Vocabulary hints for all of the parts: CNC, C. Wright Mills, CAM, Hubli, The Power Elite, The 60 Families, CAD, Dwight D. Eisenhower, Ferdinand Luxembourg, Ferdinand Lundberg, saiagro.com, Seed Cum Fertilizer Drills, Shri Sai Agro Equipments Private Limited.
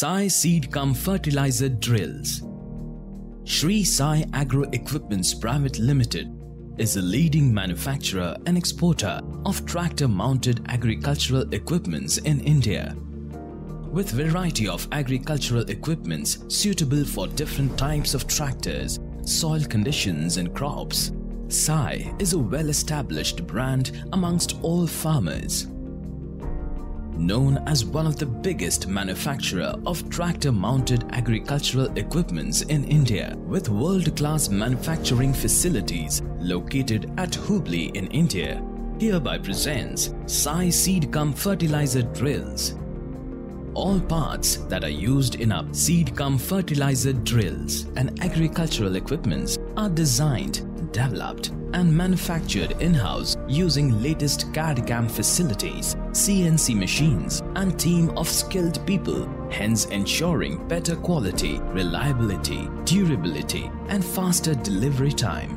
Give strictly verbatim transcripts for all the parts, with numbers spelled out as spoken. Sai Seed Cum Fertilizer Drills. Shri Sai Agro Equipments Private Limited is a leading manufacturer and exporter of tractor-mounted agricultural equipments in India. With variety of agricultural equipments suitable for different types of tractors, soil conditions and crops, Sai is a well-established brand amongst all farmers. Known as one of the biggest manufacturer of tractor-mounted agricultural equipments in India, with world-class manufacturing facilities located at Hubli in India, hereby presents Sai Seed Cum Fertilizer Drills. All parts that are used in our Seed Cum Fertilizer Drills and agricultural equipments are designed, developed and manufactured in-house using latest C A D C A M facilities, C N C machines and team of skilled people, hence ensuring better quality, reliability, durability and faster delivery time.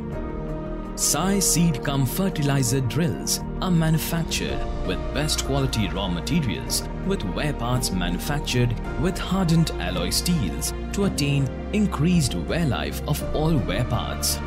Sai Seed Cum Fertilizer Drills are manufactured with best quality raw materials, with wear parts manufactured with hardened alloy steels to attain increased wear life of all wear parts.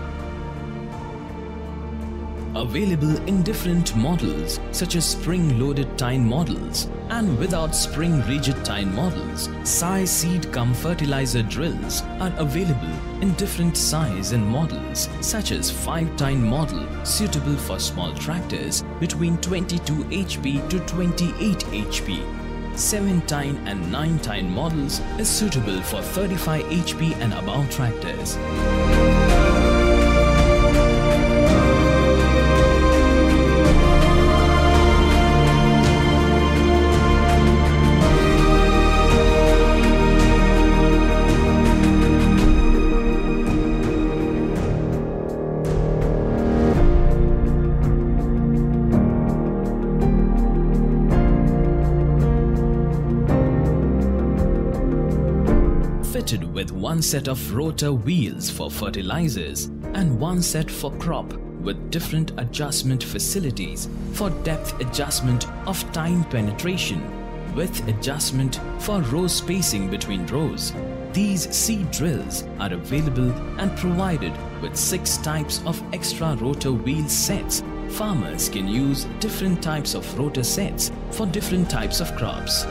Available in different models such as spring-loaded tine models and without spring-rigid tine models, Sai Seed Cum Fertilizer Drills are available in different size and models such as five tine model suitable for small tractors between twenty-two H P to twenty-eight H P. seven tine and nine tine models is suitable for thirty-five H P and above tractors. Fitted with one set of rotor wheels for fertilizers and one set for crop, with different adjustment facilities for depth adjustment of tine penetration, width adjustment for row spacing between rows. These seed drills are available and provided with six types of extra rotor wheel sets. Farmers can use different types of rotor sets for different types of crops.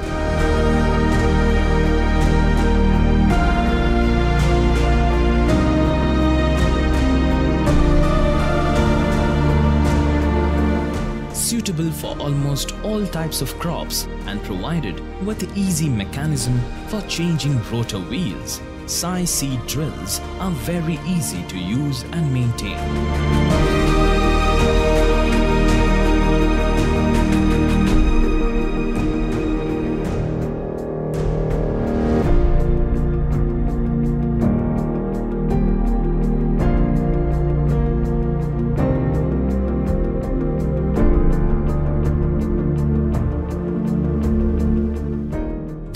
Suitable for almost all types of crops and provided with an easy mechanism for changing rotor wheels, Sai Seed Drills are very easy to use and maintain.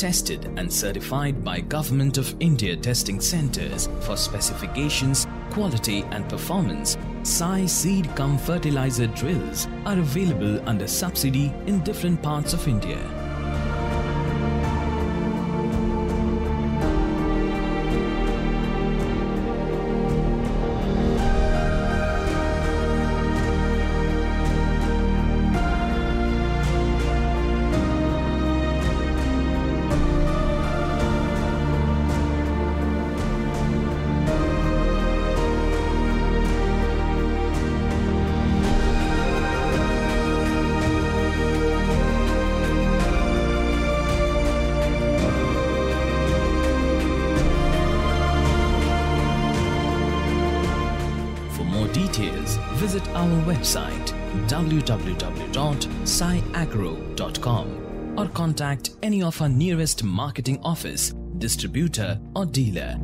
Tested and certified by Government of India testing centers for specifications, quality and performance, Sai Seed Cum Fertilizer Drills are available under subsidy in different parts of India. Details, visit our website w w w dot sai agro dot com or contact any of our nearest marketing office, distributor or dealer.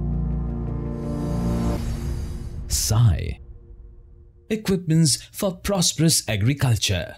Sai, equipments for prosperous agriculture.